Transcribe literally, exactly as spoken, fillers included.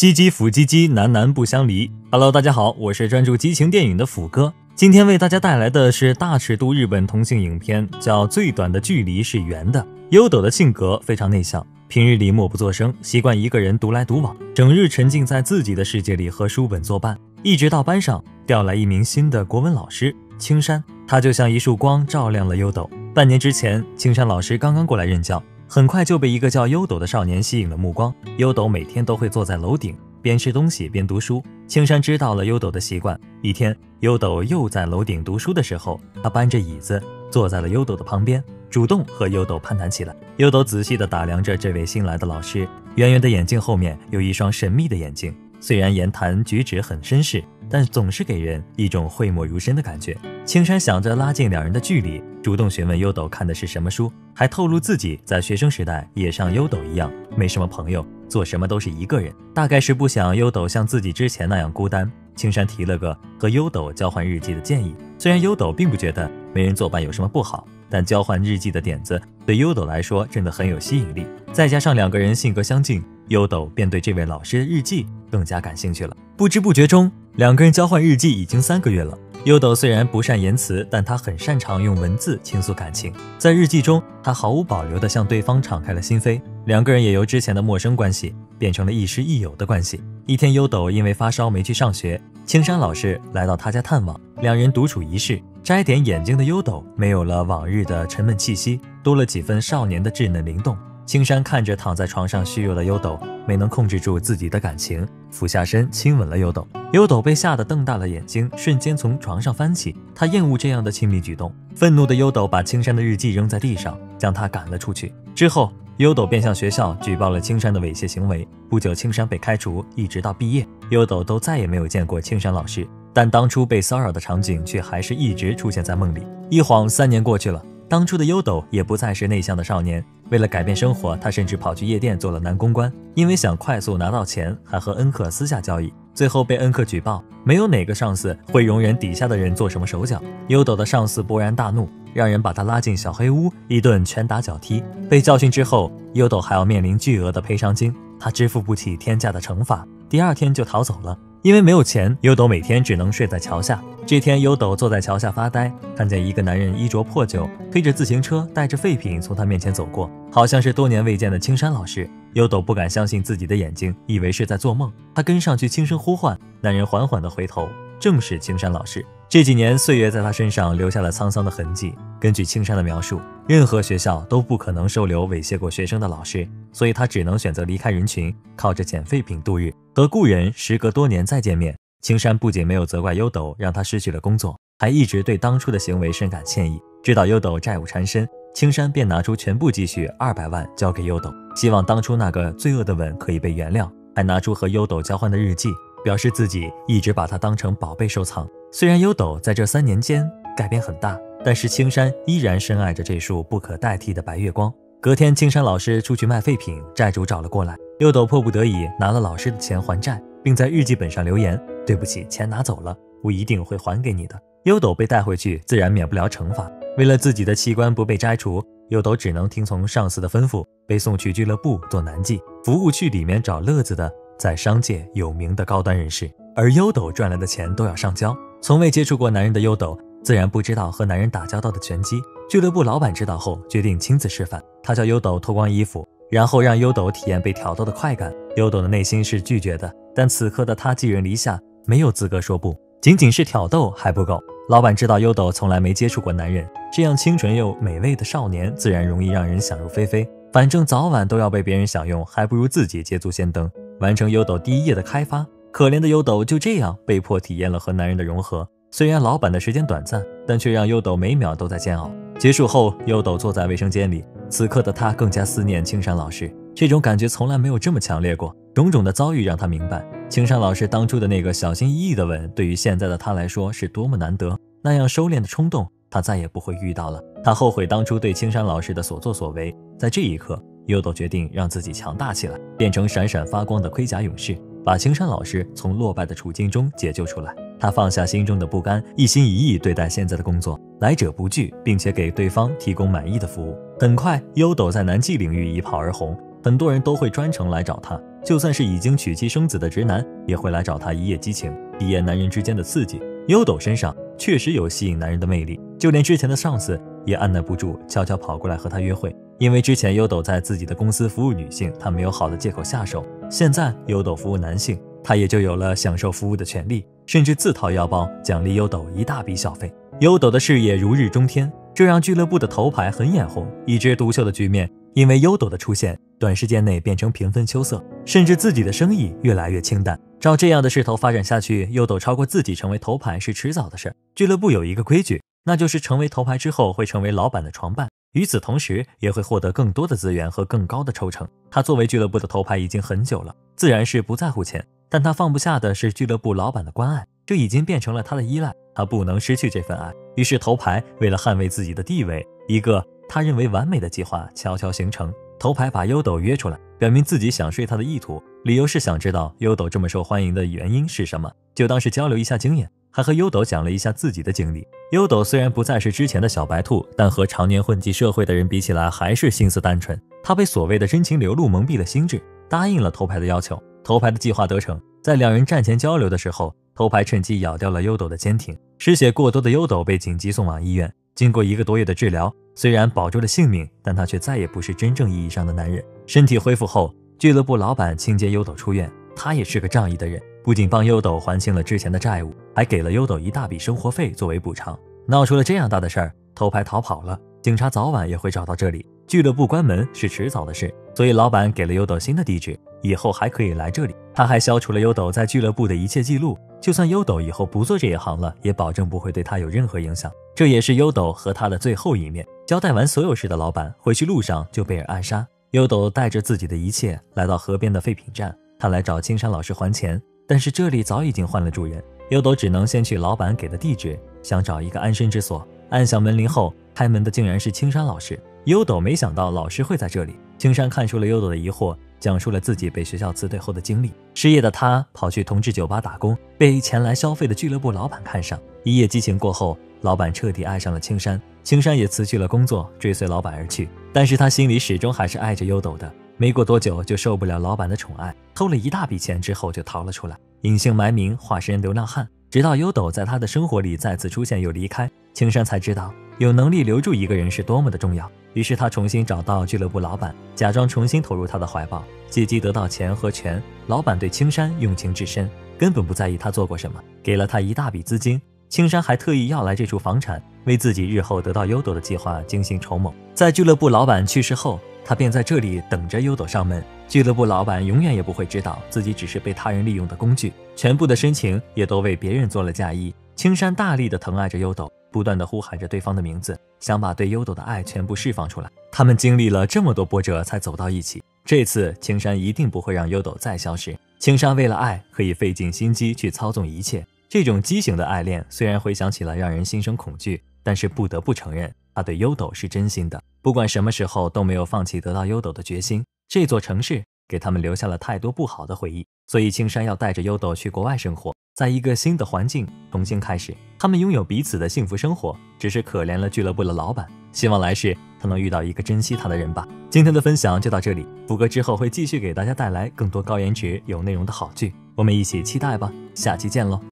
唧唧腐唧唧，男男不相离。Hello， 大家好，我是专注激情电影的腐哥，今天为大家带来的是大尺度日本同性影片，叫《最短的距离是圆的》。优斗的性格非常内向，平日里默不作声，习惯一个人独来独往，整日沉浸在自己的世界里和书本作伴，一直到班上调来一名新的国文老师青山，他就像一束光照亮了优斗。半年之前，青山老师刚刚过来任教，很快就被一个叫优斗的少年吸引了目光。优斗每天都会坐在楼顶，边吃东西边读书。青山知道了优斗的习惯。一天，优斗又在楼顶读书的时候，他搬着椅子坐在了优斗的旁边，主动和优斗攀谈起来。优斗仔细地打量着这位新来的老师，圆圆的眼镜后面有一双神秘的眼睛，虽然言谈举止很绅士，但总是给人一种讳莫如深的感觉。青山想着拉近两人的距离，主动询问优斗看的是什么书，还透露自己在学生时代也像优斗一样没什么朋友，做什么都是一个人，大概是不想优斗像自己之前那样孤单。青山提了个和优斗交换日记的建议，虽然优斗并不觉得没人作伴有什么不好，但交换日记的点子对优斗来说真的很有吸引力，再加上两个人性格相近，优斗便对这位老师的日记更加感兴趣了。不知不觉中，两个人交换日记已经三个月了。优斗虽然不善言辞，但他很擅长用文字倾诉感情，在日记中他毫无保留地向对方敞开了心扉，两个人也由之前的陌生关系变成了亦师亦友的关系。一天，优斗因为发烧没去上学，青山老师来到他家探望，两人独处一室，摘点眼睛的优斗没有了往日的沉闷气息，多了几分少年的稚嫩灵动。青山看着躺在床上虚弱的优斗，没能控制住自己的感情，俯下身亲吻了优斗。优斗被吓得瞪大了眼睛，瞬间从床上翻起，他厌恶这样的亲密举动。愤怒的优斗把青山的日记扔在地上，将他赶了出去。之后，优斗便向学校举报了青山的猥亵行为。不久，青山被开除，一直到毕业，优斗都再也没有见过青山老师，但当初被骚扰的场景却还是一直出现在梦里。一晃三年过去了，当初的优斗也不再是内向的少年，为了改变生活，他甚至跑去夜店做了男公关，因为想快速拿到钱，还和恩客私下交易，最后被恩客举报。没有哪个上司会容忍底下的人做什么手脚，优斗的上司勃然大怒，让人把他拉进小黑屋，一顿拳打脚踢。被教训之后，优斗还要面临巨额的赔偿金，他支付不起天价的惩罚，第二天就逃走了。因为没有钱，优斗每天只能睡在桥下。这天，优斗坐在桥下发呆，看见一个男人衣着破旧，推着自行车，带着废品从他面前走过，好像是多年未见的青山老师。优斗不敢相信自己的眼睛，以为是在做梦。他跟上去轻声呼唤，男人缓缓地回头，正是青山老师。这几年岁月在他身上留下了沧桑的痕迹。根据青山的描述，任何学校都不可能收留猥亵过学生的老师，所以他只能选择离开人群，靠着捡废品度日。和故人时隔多年再见面，青山不仅没有责怪优斗让他失去了工作，还一直对当初的行为深感歉意。知道优斗债务缠身，青山便拿出全部积蓄二百万交给优斗，希望当初那个罪恶的吻可以被原谅，还拿出和优斗交换的日记，表示自己一直把它当成宝贝收藏。虽然优斗在这三年间改变很大，但是青山依然深爱着这束不可代替的白月光。隔天，青山老师出去卖废品，债主找了过来，优斗迫不得已拿了老师的钱还债，并在日记本上留言：对不起，钱拿走了，我一定会还给你的。优斗被带回去，自然免不了惩罚。为了自己的器官不被摘除，优斗只能听从上司的吩咐，被送去俱乐部做男妓，服务区里面找乐子的在商界有名的高端人士。而优斗赚来的钱都要上交，从未接触过男人的优斗自然不知道和男人打交道的拳击。俱乐部老板知道后，决定亲自示范，他叫优斗脱光衣服，然后让优斗体验被挑逗的快感。优斗的内心是拒绝的，但此刻的他寄人篱下，没有资格说不，仅仅是挑逗还不够。老板知道优斗从来没接触过男人，这样清纯又美味的少年自然容易让人想入非非，反正早晚都要被别人享用，还不如自己捷足先登，完成优斗第一页的开发。可怜的优斗就这样被迫体验了和男人的融合，虽然老板的时间短暂，但却让优斗每秒都在煎熬。结束后，优斗坐在卫生间里，此刻的他更加思念青山老师，这种感觉从来没有这么强烈过。种种的遭遇让他明白，青山老师当初的那个小心翼翼的吻，对于现在的他来说是多么难得，那样收敛的冲动他再也不会遇到了。他后悔当初对青山老师的所作所为，在这一刻，优斗决定让自己强大起来，变成闪闪发光的盔甲勇士，把青山老师从落败的处境中解救出来。他放下心中的不甘，一心一意对待现在的工作，来者不拒，并且给对方提供满意的服务。很快，优斗在男妓领域一炮而红，很多人都会专程来找他，就算是已经娶妻生子的直男，也会来找她一夜激情。一夜男人之间的刺激，优斗身上确实有吸引男人的魅力，就连之前的上司也按捺不住，悄悄跑过来和她约会。因为之前优斗在自己的公司服务女性，她没有好的借口下手，现在优斗服务男性，她也就有了享受服务的权利，甚至自掏腰包奖励优斗一大笔小费。优斗的事业如日中天，这让俱乐部的头牌很眼红，一枝独秀的局面因为优斗的出现，短时间内变成平分秋色，甚至自己的生意越来越清淡。照这样的势头发展下去，优斗超过自己成为头牌是迟早的事。俱乐部有一个规矩，那就是成为头牌之后会成为老板的床伴，与此同时也会获得更多的资源和更高的抽成。他作为俱乐部的头牌已经很久了，自然是不在乎钱，但他放不下的是俱乐部老板的关爱，这已经变成了他的依赖，他不能失去这份爱。于是头牌为了捍卫自己的地位，一个他认为完美的计划悄悄形成。头牌把优斗约出来，表明自己想睡他的意图，理由是想知道优斗这么受欢迎的原因是什么，就当是交流一下经验，还和优斗讲了一下自己的经历。优斗虽然不再是之前的小白兔，但和常年混迹社会的人比起来，还是心思单纯。他被所谓的真情流露蒙蔽了心智，答应了头牌的要求。头牌的计划得逞，在两人战前交流的时候，头牌趁机咬掉了优斗的坚挺。失血过多的优斗被紧急送往医院，经过一个多月的治疗，虽然保住了性命，但他却再也不是真正意义上的男人。身体恢复后，俱乐部老板亲接优斗出院。他也是个仗义的人，不仅帮优斗还清了之前的债务，还给了优斗一大笔生活费作为补偿。闹出了这样大的事儿，头牌逃跑了，警察早晚也会找到这里，俱乐部关门是迟早的事，所以老板给了优斗新的地址，以后还可以来这里。他还消除了优斗在俱乐部的一切记录，就算优斗以后不做这一行了，也保证不会对他有任何影响。这也是优斗和他的最后一面。交代完所有事的老板回去路上就被人暗杀，优斗带着自己的一切来到河边的废品站，他来找青山老师还钱，但是这里早已经换了主人，优斗只能先去老板给的地址，想找一个安身之所。按响门铃后，开门的竟然是青山老师。优斗没想到老师会在这里。青山看出了优斗的疑惑，讲述了自己被学校辞退后的经历。失业的他跑去同志酒吧打工，被前来消费的俱乐部老板看上。一夜激情过后，老板彻底爱上了青山，青山也辞去了工作，追随老板而去。但是他心里始终还是爱着优斗的。没过多久就受不了老板的宠爱，偷了一大笔钱之后就逃了出来，隐姓埋名化身流浪汉，直到优斗在他的生活里再次出现又离开，青山才知道有能力留住一个人是多么的重要。于是他重新找到俱乐部老板，假装重新投入他的怀抱，借机得到钱和权。老板对青山用情至深，根本不在意他做过什么，给了他一大笔资金。青山还特意要来这处房产，为自己日后得到优斗的计划精心筹谋。在俱乐部老板去世后，他便在这里等着优斗上门。俱乐部老板永远也不会知道自己只是被他人利用的工具，全部的深情也都为别人做了嫁衣。青山大力地疼爱着优斗，不断地呼喊着对方的名字，想把对优斗的爱全部释放出来。他们经历了这么多波折才走到一起，这次青山一定不会让优斗再消失。青山为了爱可以费尽心机去操纵一切，这种畸形的爱恋虽然回想起来让人心生恐惧，但是不得不承认他对优斗是真心的，不管什么时候都没有放弃得到优斗的决心。这座城市给他们留下了太多不好的回忆，所以青山要带着优斗去国外生活，在一个新的环境重新开始。他们拥有彼此的幸福生活，只是可怜了俱乐部的老板，希望来世他能遇到一个珍惜他的人吧。今天的分享就到这里，福哥之后会继续给大家带来更多高颜值有内容的好剧，我们一起期待吧，下期见喽。